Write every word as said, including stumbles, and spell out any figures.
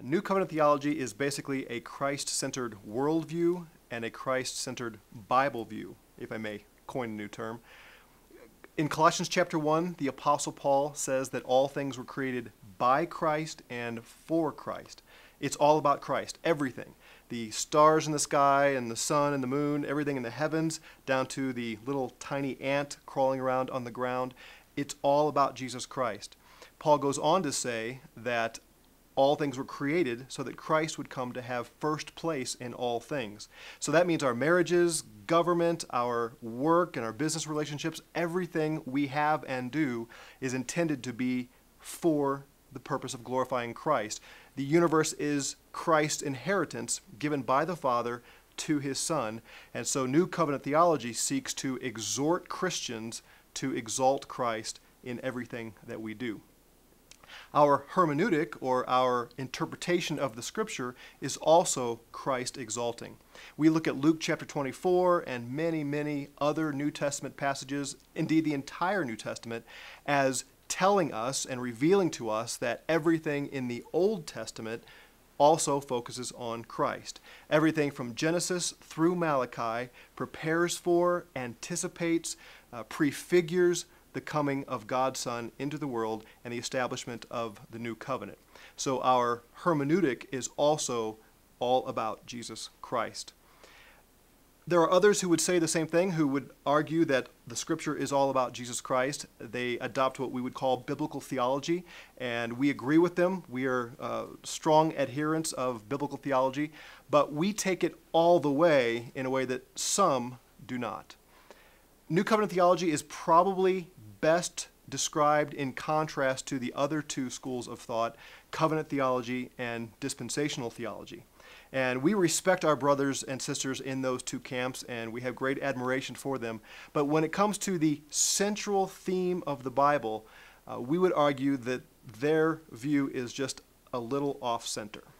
New Covenant Theology is basically a Christ-centered worldview and a Christ-centered Bible view, if I may coin a new term. In Colossians chapter one, the Apostle Paul says that all things were created by Christ and for Christ. It's all about Christ, everything. The stars in the sky and the sun and the moon, everything in the heavens, down to the little tiny ant crawling around on the ground. It's all about Jesus Christ. Paul goes on to say that all things were created so that Christ would come to have first place in all things. So that means our marriages, government, our work, and our business relationships, everything we have and do is intended to be for the purpose of glorifying Christ. The universe is Christ's inheritance given by the Father to his Son. And so New Covenant Theology seeks to exhort Christians to exalt Christ in everything that we do. Our hermeneutic, or our interpretation of the Scripture, is also Christ-exalting. We look at Luke chapter twenty-four and many, many other New Testament passages, indeed the entire New Testament, as telling us and revealing to us that everything in the Old Testament also focuses on Christ. Everything from Genesis through Malachi prepares for, anticipates, uh, prefigures the coming of God's Son into the world and the establishment of the new covenant. So our hermeneutic is also all about Jesus Christ. There are others who would say the same thing, who would argue that the Scripture is all about Jesus Christ. They adopt what we would call biblical theology, and we agree with them. We are uh, strong adherents of biblical theology, but we take it all the way in a way that some do not. New Covenant Theology is probably best described in contrast to the other two schools of thought, Covenant Theology and Dispensational Theology. And we respect our brothers and sisters in those two camps, and we have great admiration for them. But when it comes to the central theme of the Bible, uh, we would argue that their view is just a little off-center.